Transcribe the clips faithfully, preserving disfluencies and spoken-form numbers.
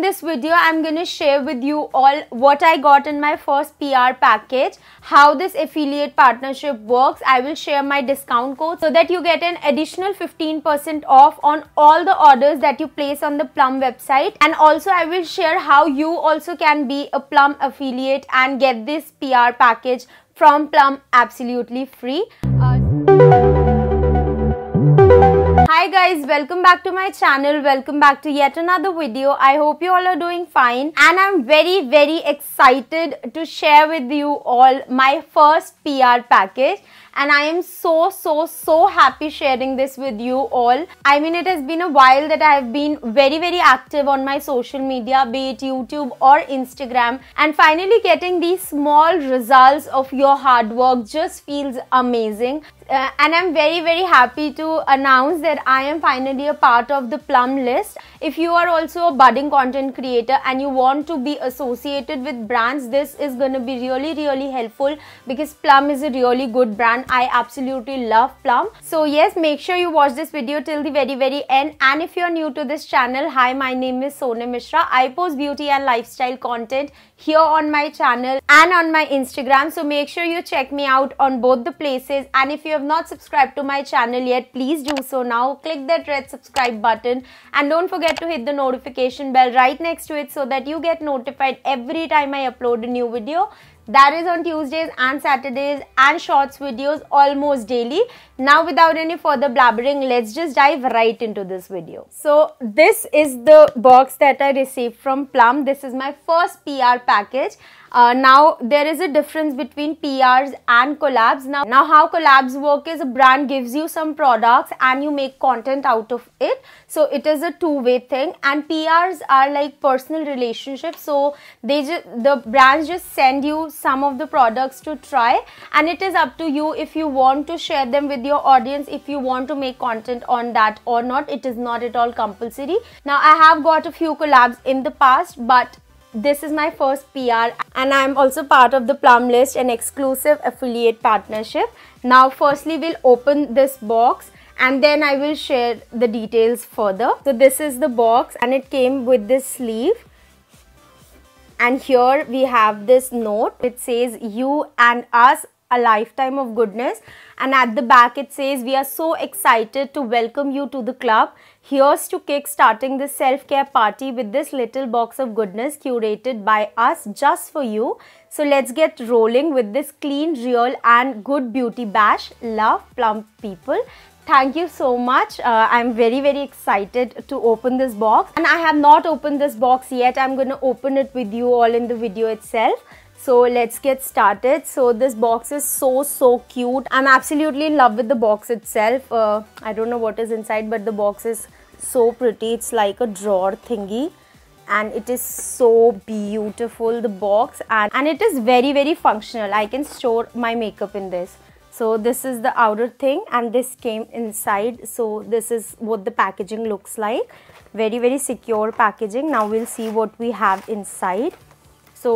in this video, I'm going to share with you all what I got in my first P R package, how this affiliate partnership works. I will share my discount code so that you get an additional fifteen percent off on all the orders that you place on the Plum website. And also I will share how you also can be a Plum affiliate and get this P R package from Plum absolutely free. Uh, Hi guys, welcome back to my channel. Welcome back to yet another video. I hope you all are doing fine, and I'm very very excited to share with you all my first P R package. And I am so so so happy sharing this with you all. I mean, it has been a while that I have been very very active on my social media, be it YouTube or Instagram, and finally getting these small results of your hard work just feels amazing. Uh, and I'm very very happy to announce that I am finally a part of the Plum list. If you are also a budding content creator and you want to be associated with brands, this is going to be really really helpful, because Plum is a really good brand. I absolutely love Plum. So yes, make sure you watch this video till the very very end. And if you're new to this channel, hi, my name is Soni Mishra. I post beauty and lifestyle content here on my channel and on my Instagram, so make sure you check me out on both the places. And if you have not subscribed to my channel yet, please do so now. Click that red subscribe button and don't forget to hit the notification bell right next to it so that you get notified every time I upload a new video. That is on Tuesdays and Saturdays, and shorts videos almost daily. Now without any further blabbering, let's just dive right into this video. So this is the box that I received from Plum. This is my first P R package. Uh, now there is a difference between P Rs and collabs. Now, now how collabs work is, a brand gives you some products and you make content out of it. So it is a two-way thing, and P Rs are like personal relationships. So they just, the brands just send you some of the products to try, and it is up to you if you want to share them with your audience, if you want to make content on that or not. It is not at all compulsory. Now I have got a few collabs in the past, but this is my first P R, and I am also part of the Plum list, an exclusive affiliate partnership. Now firstly we'll open this box, and then I will share the details further. So this is the box, and it came with this sleeve. And here we have this note. It says, "You and us, a lifetime of goodness." And at the back it says, "We are so excited to welcome you to the club. Here's to kick starting the self-care party with this little box of goodness curated by us just for you. So let's get rolling with this clean, real and good beauty bash. Love, Plum people." Thank you so much. Uh, I'm very very excited to open this box, and I have not opened this box yet. I'm going to open it with you all in the video itself. So let's get started. So this box is so so cute. I'm absolutely in love with the box itself. Uh, I don't know what is inside, but the box is so pretty. It's like a drawer thingy, and it is so beautiful, the box, and, and it is very very functional. I can store my makeup in this. So this is the outer thing, and this came inside. So this is what the packaging looks like. Very very secure packaging. Now we'll see what we have inside. So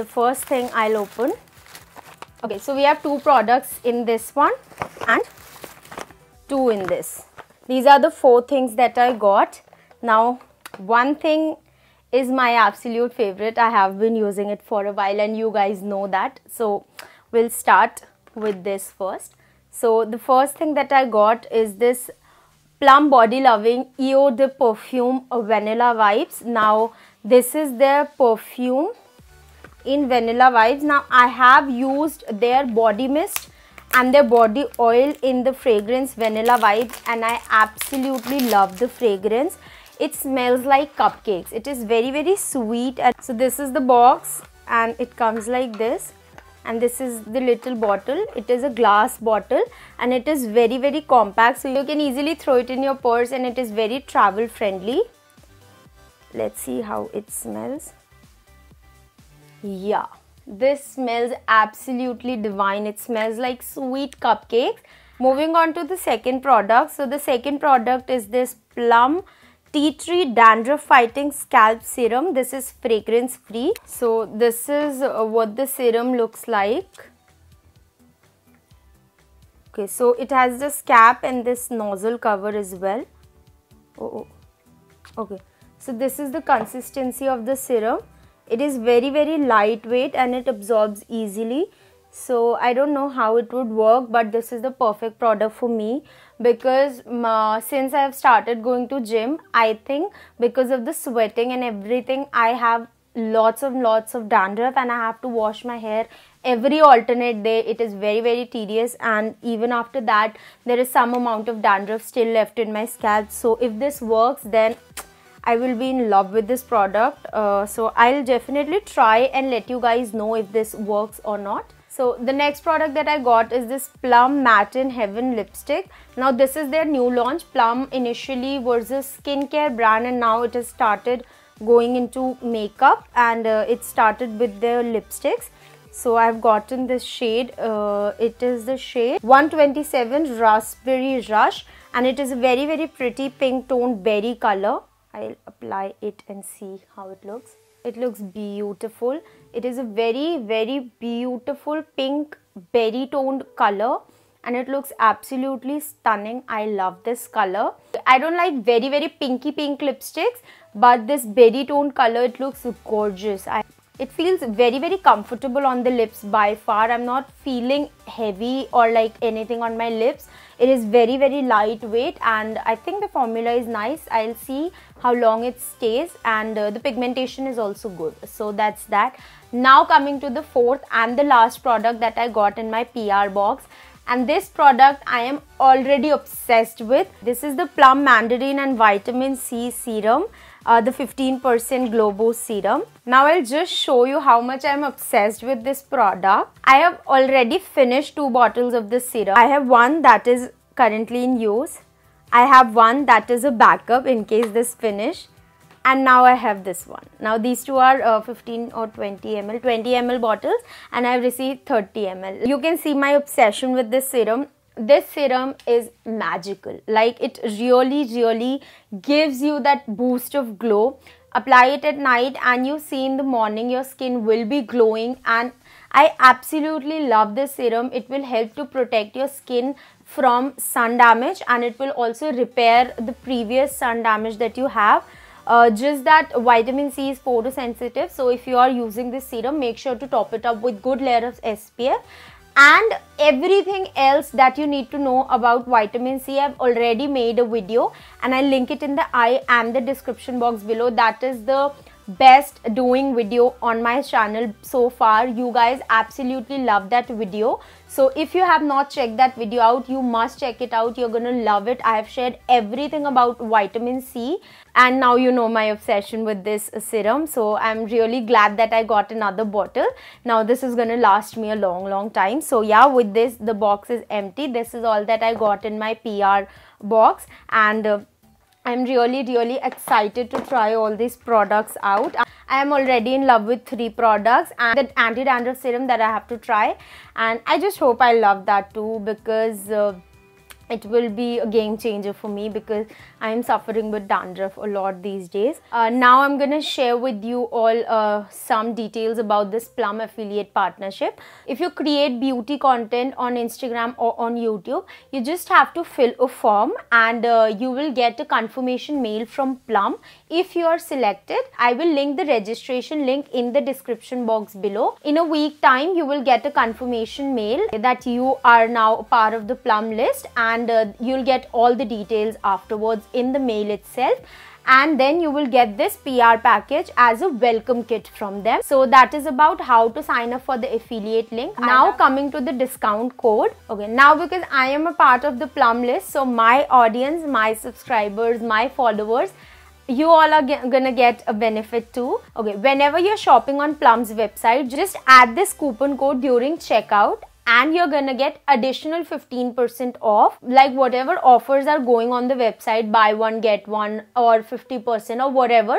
the first thing I'll open. Okay, so we have two products in this one and two in this. These are the four things that I got. Now one thing is my absolute favorite. I have been using it for a while, and you guys know that. So we'll start with this first. So the first thing that I got is this Plum Body Loving Eau de Parfum Vanilla Vibes. Now this is their perfume in Vanilla Vibes. Now I have used their body mist and their body oil in the fragrance Vanilla Vibes, and I absolutely love the fragrance. It smells like cupcakes. It is very very sweet. And so this is the box, and it comes like this. And this is the little bottle. It is a glass bottle, and it is very very compact, so you can easily throw it in your purse, and it is very travel friendly. Let's see how it smells. Yeah, this smells absolutely divine. It smells like sweet cupcakes. Moving on to the second product. So the second product is this Plum Tea Tree Dandruff-Fighting Scalp Serum. This is fragrance free. So this is uh, what the serum looks like. Okay, so it has this cap and this nozzle cover as well. Oh, oh. Okay, So this is the consistency of the serum. It is very very lightweight and it absorbs easily. So I don't know how it would work, but this is the perfect product for me because uh, since I have started going to gym, I think because of the sweating and everything, I have lots and lots of dandruff and I have to wash my hair every alternate day. It is very very tedious, and even after that there is some amount of dandruff still left in my scalp. So if this works, then I will be in love with this product. Uh, so I'll definitely try and let you guys know if this works or not. So the next product that I got is this Plum Matte in Heaven lipstick. Now this is their new launch. Plum initially was a skincare brand and now it has started going into makeup, and uh, it started with their lipsticks. So I've gotten this shade. Uh, it is the shade one twenty-seven Raspberry Rush, and it is a very very pretty pink toned berry color. I'll apply it and see how it looks. It looks beautiful. It is a very very beautiful pink berry toned color, and it looks absolutely stunning. I love this color. I don't like very very pinky pink lipsticks, but this berry toned color, it looks gorgeous. I, it feels very very comfortable on the lips by far. I'm not feeling heavy or like anything on my lips. It is very very lightweight, and I think the formula is nice. I'll see how long it stays, and uh, the pigmentation is also good. So that's that. Now coming to the fourth and the last product that I got in my P R box. And this product I am already obsessed with. This is the Plum Mandarin and Vitamin C Serum, uh, the fifteen percent Globo Serum. Now I'll just show you how much I am obsessed with this product. I have already finished two bottles of this serum. I have one that is currently in use. I have one that is a backup in case this finishes. And now I have this one. Now these two are uh, fifteen or twenty milliliters, twenty milliliter bottles, and I have received thirty milliliters. You can see my obsession with this serum. This serum is magical. Like, it really really gives you that boost of glow. Apply it at night and you see in the morning your skin will be glowing, and I absolutely love this serum. It will help to protect your skin from sun damage, and it will also repair the previous sun damage that you have. Uh, just that vitamin C is photosensitive, so if you are using this serum, make sure to top it up with good layer of S P F. And everything else that you need to know about vitamin C, I've already made a video and I'll link it in the I and the description box below. That is the best doing video on my channel so far. You guys absolutely love that video. So if you have not checked that video out, you must check it out. You're gonna love it. I have shared everything about vitamin C, and now you know my obsession with this serum. So I'm really glad that I got another bottle. Now this is gonna last me a long long time. So yeah, with this, the box is empty. This is all that I got in my P R box, and uh, I'm really really excited to try all these products out. I am already in love with three products and the anti-dandruff serum that I have to try, and I just hope I love that too, because uh, it will be a game changer for me, because I am suffering with dandruff a lot these days. Uh, now I'm gonna share with you all uh, some details about this Plum affiliate partnership. If you create beauty content on Instagram or on YouTube, you just have to fill a form, and uh, you will get a confirmation mail from Plum if you are selected. I will link the registration link in the description box below. In a week time, you will get a confirmation mail that you are now a part of the Plum list, and And uh, you'll get all the details afterwards in the mail itself. And then you will get this P R package as a welcome kit from them. So that is about how to sign up for the affiliate link. Now coming to the discount code. Okay, now because I am a part of the Plum list, so my audience, my subscribers, my followers, you all are gonna get a benefit too. Okay, whenever you're shopping on Plum's website, just add this coupon code during checkout, and you're gonna get additional fifteen percent off, like whatever offers are going on the website, buy one get one or fifty percent or whatever.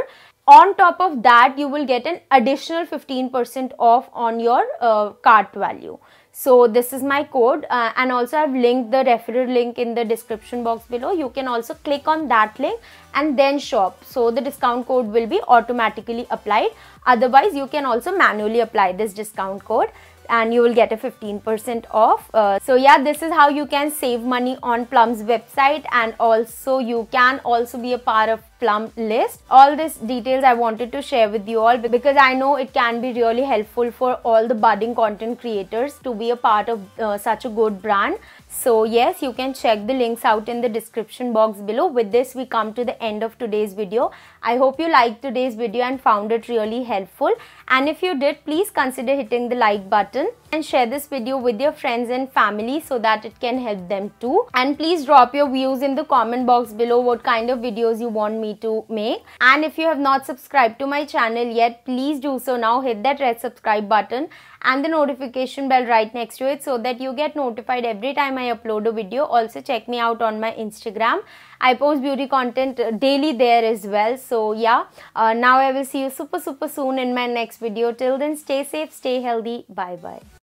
On top of that, you will get an additional fifteen percent off on your uh, cart value. So this is my code, uh, and also I've linked the referral link in the description box below. You can also click on that link and then shop. So the discount code will be automatically applied. Otherwise, you can also manually apply this discount code. and you will get a fifteen percent off. Uh, so yeah, this is how you can save money on Plum's website, and also you can also be a part of Plum list. All these details I wanted to share with you all because I know it can be really helpful for all the budding content creators to be a part of uh, such a good brand. So yes, you can check the links out in the description box below. With this, we come to the end of today's video. I hope you liked today's video and found it really helpful. And if you did, please consider hitting the like button and share this video with your friends and family so that it can help them too. And please drop your views in the comment box below, what kind of videos you want me to make. And if you have not subscribed to my channel yet, please do so now. Hit that red subscribe button and the notification bell right next to it so that you get notified every time I upload a video. Also check me out on my Instagram. I post beauty content daily there as well. So yeah, uh, now I will see you super super soon in my next video. Till then, stay safe, stay healthy. Bye bye.